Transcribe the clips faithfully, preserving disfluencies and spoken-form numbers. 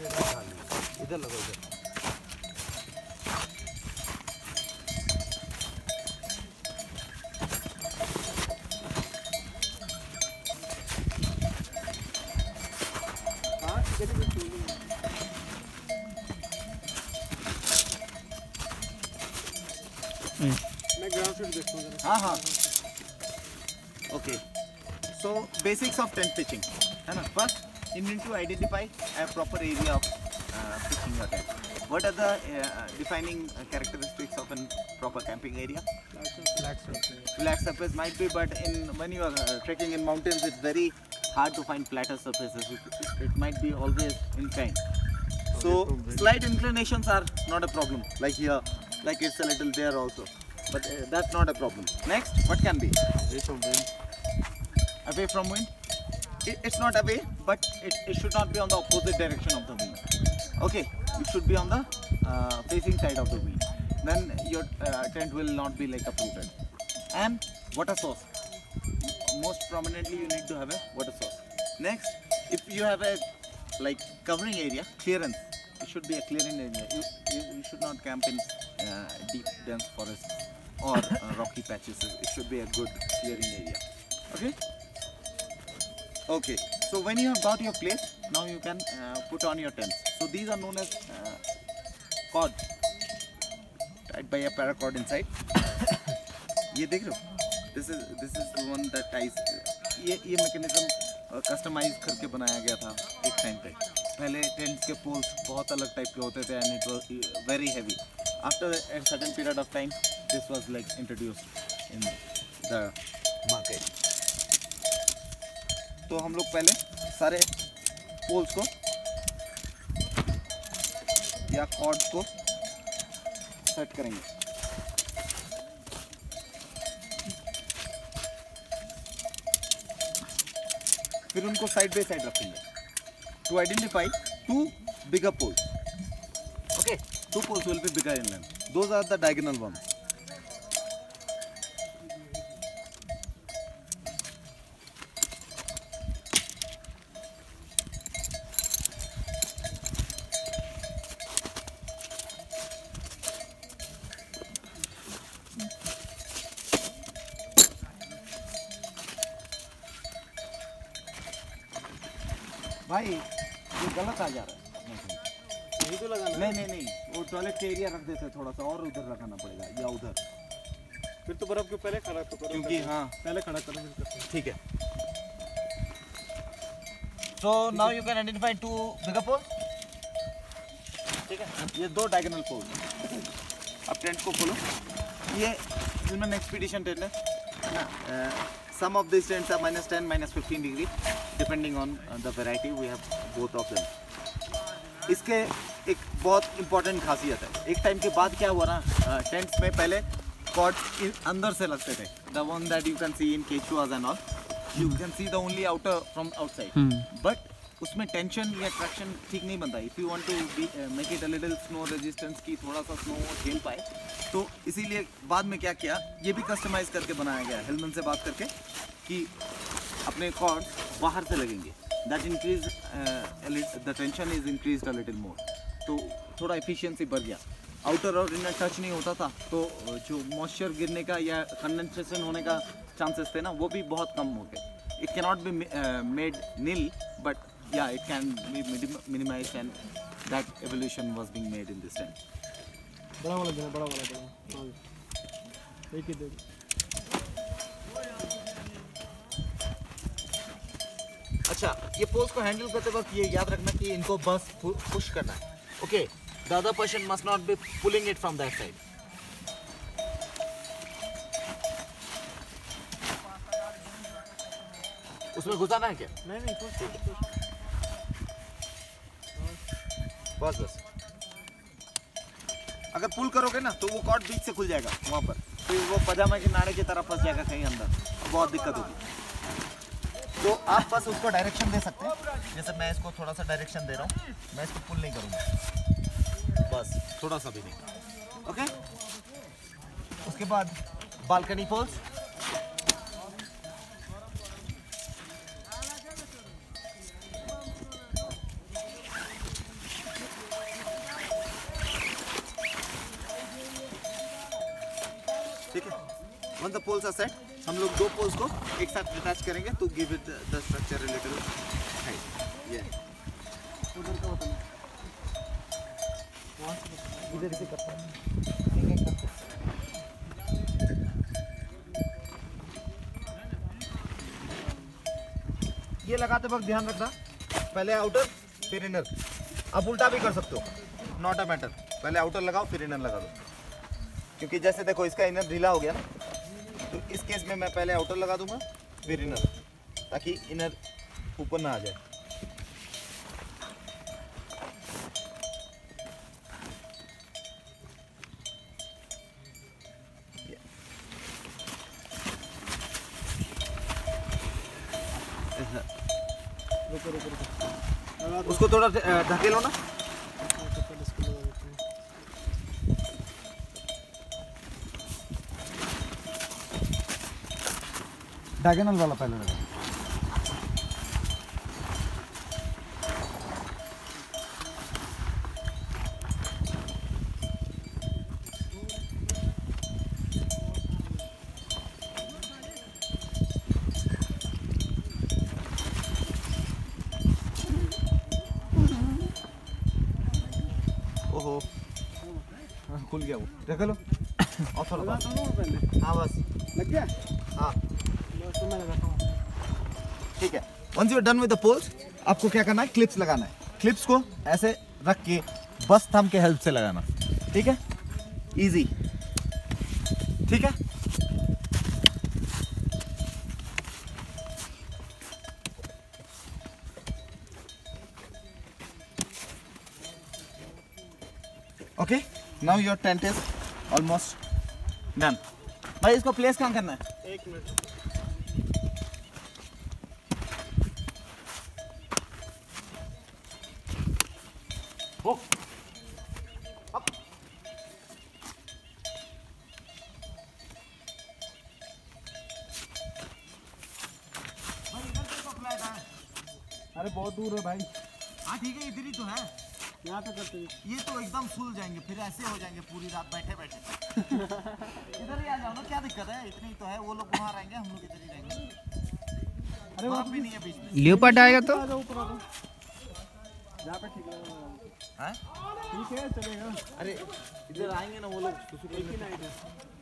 इधर लगो इधर। हाँ ठीक है मैं ग्राउंड शूट देखूँगा। हाँ हाँ okay so basics of tent pitching है ना। First you need to identify a proper area of uh, pitching your tent. What are the uh, defining uh, characteristics of a proper camping area? Flat surface. Flat surface might be, but in when you are uh, trekking in mountains, it's very hard to find flatter surfaces. It, it, it might be always inclined. So slight inclinations are not a problem. Like here, like it's a little there also, but uh, that's not a problem. Next, what can be? Away from wind. Away from wind. It's not away, but it, it should not be on the opposite direction of the wind. Okay, it should be on the uh, facing side of the wind. Then your uh, tent will not be like uprooted. And water source. Most prominently, you need to have a water source. Next, if you have a like covering area, clearance. It should be a clearing area. You, you, you should not camp in uh, deep, dense forests or uh, rocky patches. It should be a good clearing area. Okay. Okay, so when you have got your place, now you can uh, put on your tents. So these are known as uh, cord, tied by a paracord inside. ये देख रहे हो? This is this is the one that ties. ये ये mechanism uh, customize करके बनाया गया था एक time पे. पहले tents के poles बहुत अलग type के होते थे and it was very heavy. After a certain period of time, this was like introduced in the market. तो हम लोग पहले सारे पोल्स को या कॉर्ड्स को सेट करेंगे। फिर उनको साइड बाय साइड रखेंगे to identify two bigger poles. Okay, two poles will be bigger in length, those are the diagonal one. भाई ये गलत आ जा रहा है, नहीं तो लगाना। नहीं नहीं नहीं वो टॉयलेट के एरिया रख देते हैं थोड़ा सा और उधर लगाना पड़ेगा या उधर। फिर तो बर्फ के पहले खड़ा करो क्योंकि हाँ पहले खड़ा करो फिर। ठीक है so now you can identify two bigger pole. ठीक है ये दो डायगोनल पोल। अब टेंट को खोलो। ये ह्यूमन एक्सपीडिशन टेंट है। Some of this tents are minus ten minus fifteen degree depending on the variety. We have both of them. इसके एक बहुत इंपॉर्टेंट खासियत है। एक टाइम के बाद क्या हुआ ना, टेंट्स में पहले कॉर्ड्स अंदर से लगते थे। The one that you can see in Quechuas and all, you can see the only outer from outside, but उसमें टेंशन या ट्रैक्शन ठीक नहीं बनता। If you want to make it a little snow resistance की थोड़ा सा snow झेल पाए, तो इसीलिए बाद में क्या किया, ये भी कस्टमाइज करके बनाया गया हेलमैन से बात करके कि अपने कॉर्ड बाहर से लगेंगे। That increase the tension is increase a little more, तो थोड़ा एफिशिएंसी बढ़ गया। आउटर और इनर टच नहीं होता था, तो जो मॉइस्चर गिरने का या कंडेंसेशन होने का चांसेस थे ना, वो भी बहुत कम हो गए। It cannot be made nil, but yeah it can be minimise and that evolution was being made in this time. बड़ा वाला देना, बड़ा वाला देना, एक ही दे। अच्छा, ये पोल्स को हैंडल करते वक्त ये याद रखना कि इनको बस पुश करना है। Okay, the other person must not be pulling it from that side. उसमें घुसाना है क्या? नहीं नहीं, पुश पुश बस बस। अगर पुल करोगे ना तो वो कॉर्ड बीच से खुल जाएगा वहाँ पर, तो वो पजामा के नारे की तरह फंस जाएगा कहीं अंदर, बहुत दिक्कत होगी। तो आप बस उसको डायरेक्शन दे सकते हैं, जैसे मैं इसको थोड़ा सा डायरेक्शन दे रहा हूँ। मैं इसको पुल नहीं करूँगा, बस थोड़ा सा भी नहीं। ओके, उसके बाद balcony poles. Once the poles are set, हम लोग दो poles को एक साथ attach करेंगे to give it the structure a little height. Yeah. इधर से करते हैं। ये लगाते वक्त ध्यान रखना, पहले आउटर फिर इनर। आप उल्टा भी कर सकते हो, नॉट अ मैटर। पहले आउटर लगाओ फिर इनर लगा दो, क्योंकि जैसे देखो इसका इनर ढीला हो गया ना, तो इस केस में मैं पहले आउटर लगा दूंगा फिर इनर, ताकि इनर ऊपर ना आ जाए। रुको रुको रुको, उसको थोड़ा ढकेलो ना। डायगोनल वाला पहले लगा। ओहो, खुल गया वो, रख लो। और हाँ बस लग गया। हाँ ठीक है। Once you are done with the poles, आपको क्या करना है, क्लिप्स लगाना है। क्लिप्स को ऐसे रख के बस थम के हेल्प से लगाना, ठीक है, इजी। ठीक है, okay. Now your tent is almost done. भाई इसको प्लेस कहाँ करना है? एक मिनट। हो अप भाई, इधर तो फ्लैट है। अरे बहुत दूर है भाई। हाँ ठीक है, इधर ही तो है, यहाँ पे करते हैं। ये तो एकदम फूल जाएंगे, फिर ऐसे हो जाएंगे पूरी रात बैठे बैठे। इधर ही आ जाओ ना, क्या दिक्कत है, इतनी तो है। वो लोग वहाँ रहेंगे, हम लोग इधर ही रहेंगे। अरे वहाँ भी नहीं है बीच में लेपर्ड आएगा तो पे ठीक है, ठीक है चलेगा। अरे इधर आएंगे ना वो लोग,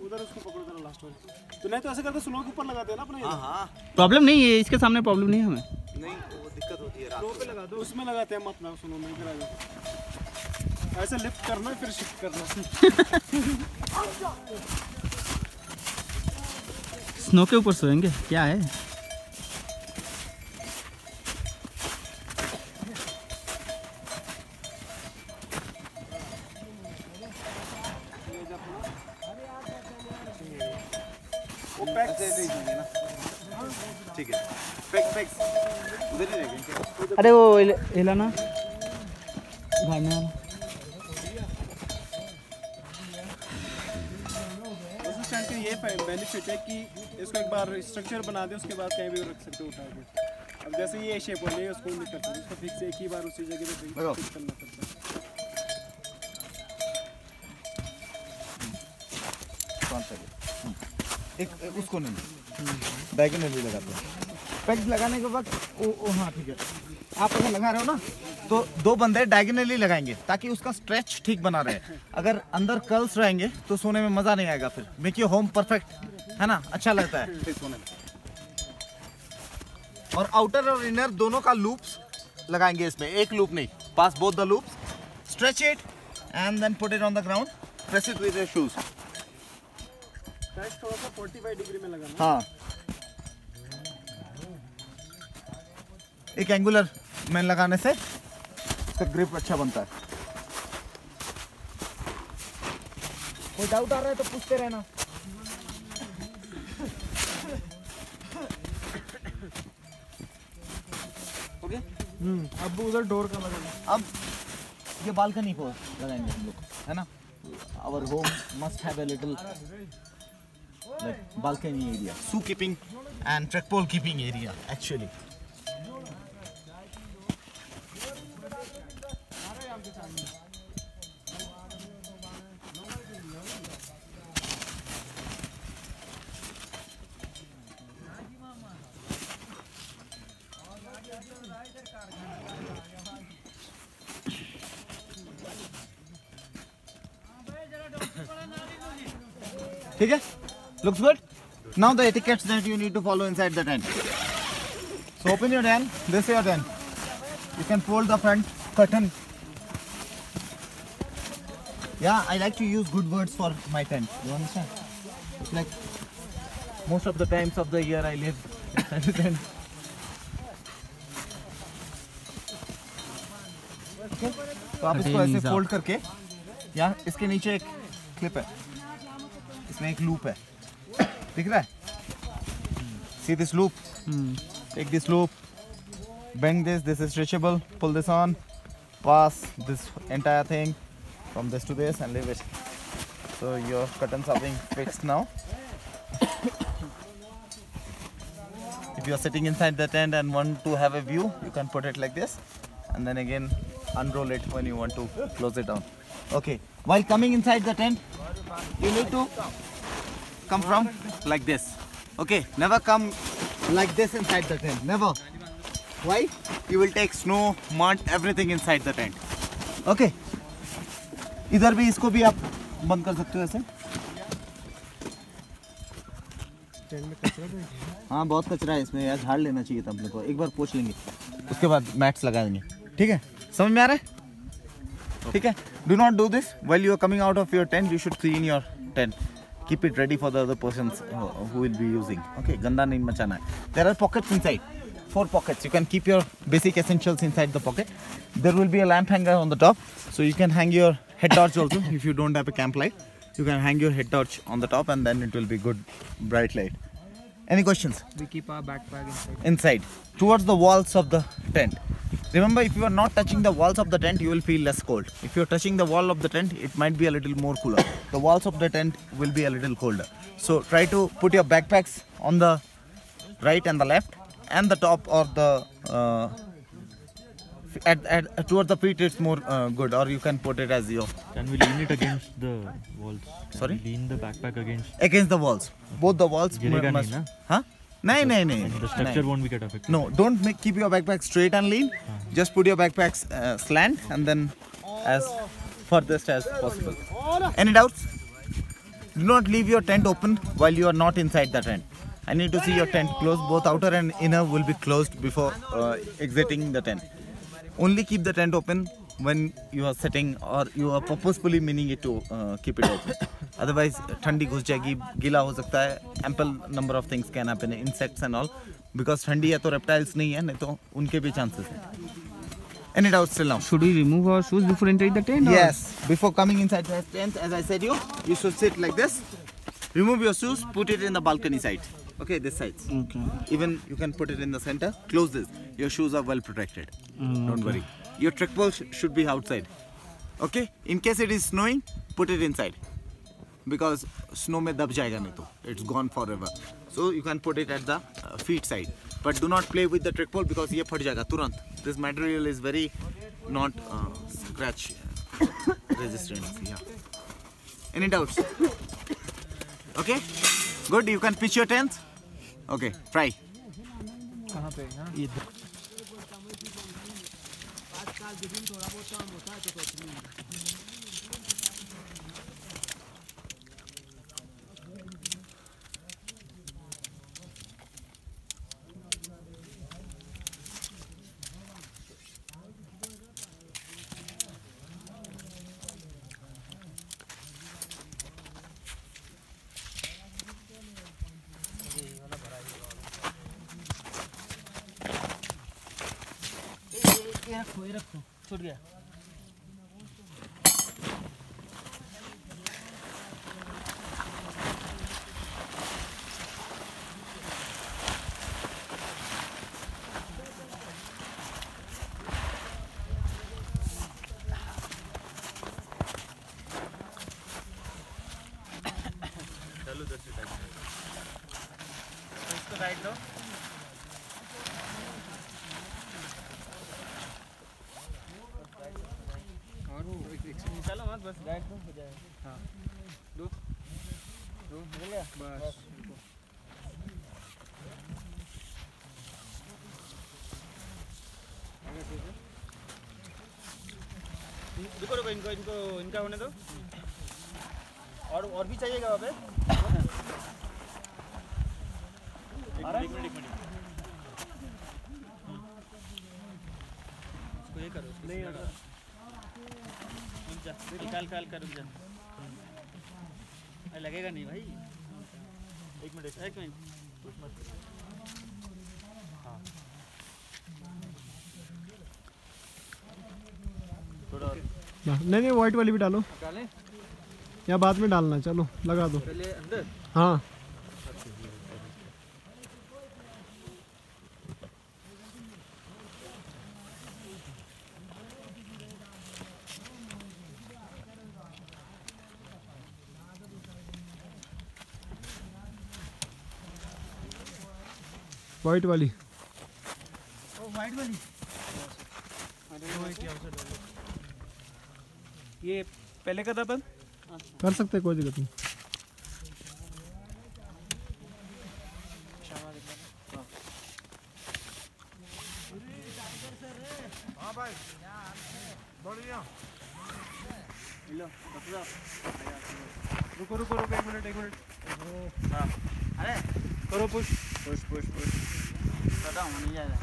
उधर उसको पकड़ो जरा लास्ट में। तो नहीं तो ऐसे करते स्लो के ऊपर लगा देना अपने। हाँ प्रॉब्लम नहीं है, इसके सामने प्रॉब्लम नहीं है हमें। नहीं वो दिक्कत होती है, स्लो पे लगा दो, उसमें लगाते हैं हम अपना। सुनो मैं इधर आ जाऊँ, ऐसे लिफ्ट करना फिर शिफ्ट करना। स्नो के ऊपर सोएंगे क्या है। वो पैक्स ना ठीक है, पैक्स पैक्स उधर ही रहेंगे। अरे वो हिलाना भागने वाला, उस स्टैंड का ये बेनिफिट है कि इसको एक बार स्ट्रक्चर बना दे, उसके बाद कहीं भी रख सकते हो उठा के। अब जैसे ये शेप हो गई, उसको नहीं करते, उसको फिक्स एक ही बार उसी जगह पे फिक्स करना पड़ता है। एक उसको नहीं, डायगोनल भी लगाते हैं। पैक्स लगाने के वक्त ओ ओ हाँ ठीक है, आप अगर लगा रहे हो ना तो दो बंदे डायगोनली लगाएंगे, ताकि उसका स्ट्रेच ठीक बना रहे। अगर अंदर कर्ल्स रहेंगे तो सोने में मज़ा नहीं आएगा। फिर मेक योर होम परफेक्ट, है ना, अच्छा लगता है फिर सोने में। और आउटर और इनर दोनों का लूप्स लगाएंगे इसमें, एक लूप नहीं, pass both the loops. Stretch it and then put it on the ground, press it with your shoes. थोड़ा सा पैंतालीस डिग्री में लगाना। हाँ एक एंगुलर में लगाने से इसका ग्रिप अच्छा बनता है। कोई डाउट आ रहा है तो पूछते रहना। ओके हम्म, अब उधर डोर का लगाना। अब ये बालकनी को लगाएंगे हम लोग, है ना। Our home must have a little like balcony area, shoe keeping and track pole keeping area actually. ठीक है, looks good. Now the etiquettes that you need to follow inside the tent. So open your tent, this is your tent. You can fold the front curtain. Yeah, I like to use good words for my tent. You understand? Like most of the times of the year I live inside the tent. Okay. तो आप इसको ऐसे fold करके, यहाँ इसके नीचे एक clip है, इसमें एक लूप है, दिख रहा है? See this loop? Take this loop, bend this. This is stretchable. Pull this on, pass this entire thing from this to this and leave it. So your curtains are being fixed now. If you are sitting inside the tent and want to have a view, you can put it like this, and then again. Unroll it when you want to close it down. Okay. While coming inside the tent, you need to come from like this. Okay. Never come like this inside the tent. Never. Why? You will take snow, mud, everything inside the tent. Okay. इधर भी इसको भी आप बंद कर सकते हो ऐसे. टेंट में कचरा भी है. हाँ बहुत कचरा है इसमें यार, झाड़ लेना चाहिए था अपने को. एक बार पोंछ लेंगे. उसके बाद मैट्स लगा देंगे. ठीक है. समझ में आ रहा है? ठीक है. Do not do this while you are coming out of your tent. You should clean your tent. Keep it ready for the other persons who will be using. Okay. गंदा नहीं मचाना है. There are pockets inside. Four pockets. You can keep your basic essentials inside the pocket. There will be a lamp hanger on the top so you can hang your head torch also. If you don't have a camp light you can hang your head torch on the top and then it will be good bright light. Any questions? We keep our backpack inside. Inside, towards the walls of the tent. Remember, if you are not touching the walls of the tent, you will feel less cold. If you are touching the wall of the tent, it might be a little more cooler. The walls of the tent will be a little colder. So try to put your backpacks on the right and the left, and the top or the uh, at, at towards the feet. It's more uh, good, or you can put it as your. Can we lean it against the walls? Can Sorry. Lean the backpack against. Against the walls. Both the walls must. Huh? No, no, no. The structure won't be get affected. No, don't make, keep your backpack straight and lean. Uh-huh. Just put your backpacks uh, slant and then as furthest as possible. Any doubts? Do not leave your tent open while you are not inside the tent. I need to see your tent closed. Both outer and inner will be closed before uh, exiting the tent. Only keep the tent open when you are sitting or you are purposefully meaning it to uh, keep it open. Otherwise, ठंडी घुस जाएगी, गीला हो सकता है. Ample number of things can happen, insects and all. Because ठंडी है तो reptiles नहीं है, नहीं तो उनके भी chances हैं. Any doubts till now? Should we remove our shoes before entering the tent? Yes. Before coming inside the tent, as I said you, you should sit like this. Remove your shoes, put it in the balcony side. Okay, this side. Okay. Even you can put it in the center. Close this. Your shoes are well protected. Mm, Don't okay. worry. Your trek ball sh should be outside. Okay. In case it is snowing, put it inside. Because snow mein dab jayega nahi to. It's gone forever. So you can put it at the uh, feet side. But do not play with the trek ball because ye phat jayega turant. This material is very not uh, scratch resistant. Yeah. Any doubts? Okay. Good. You can pitch your tent. Okay. Try. कहाँ पे? हाँ. रखो ये रखो छूट गया. चलो जल्दी टाइम इसको टाइट दो. चलो मत बस डाइट दो हो जाए. हाँ दो दो हो गया बस. रुको रुको इनको इनको इनका होने दो. और और भी चाहिएगा वहाँ पे. ये करो नहीं निकाल निकाल कर अरे लगेगा नहीं भाई एक मिनट एक मिनट हाँ थोड़ा नहीं नहीं व्हाइट वाली भी डालो डालें या बाद में डालना चलो लगा दो पहले अंदर हाँ व्हाइट वाली ओ व्हाइट वाली ये पहले का था बंद कर सकते कोई दिक्कत नहीं रुको रुको रुको एक मिनट एक मिनट हाँ अरे करो पुश पुश पुश पुश पता नहीं जा रहा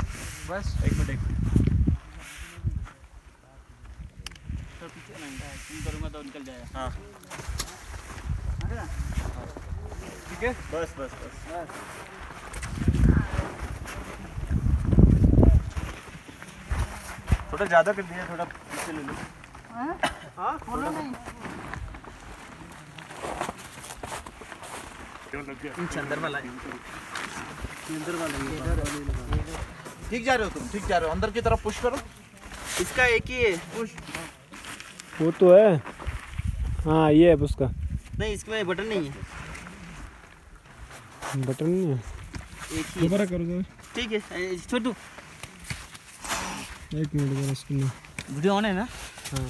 बस एक मिनट एक तो पीछे नहीं है तुम करूँगा तो निकल जाएगा हाँ ठीक है बस बस बस थोड़ा ज़्यादा कर दिया थोड़ा पीछे ले लो हाँ हाँ खोलो नहीं इन चंदर वाला ठीक जा रहे हो तुम ठीक जा रहे हो अंदर की तरफ पुश करो इसका एक ही है पुश वो तो है हाँ ये है उसका नहीं इसमें बटन नहीं है बटन नहीं है एक ही दोबारा करो ठीक है छोड़ दो एक मिनट जरा इसको वीडियो ऑन है ना हाँ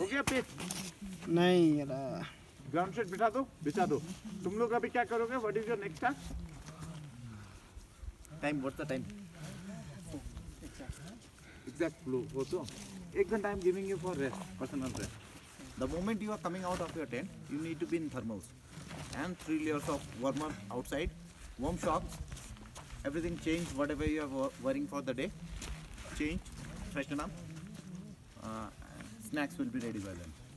हो गया पे नहीं यार ग्राउंड सेट बिठा दो बिठा दो तुम लोग अभी क्या करोगे what is your next task time what the time exact flow होतो एक घंटा I am giving you for rest personal rest the moment you are coming out of your tent you need to be in thermals and three layers of warmer outside warm socks everything change whatever you are wearing for the day change freshen up snacks will be ready by then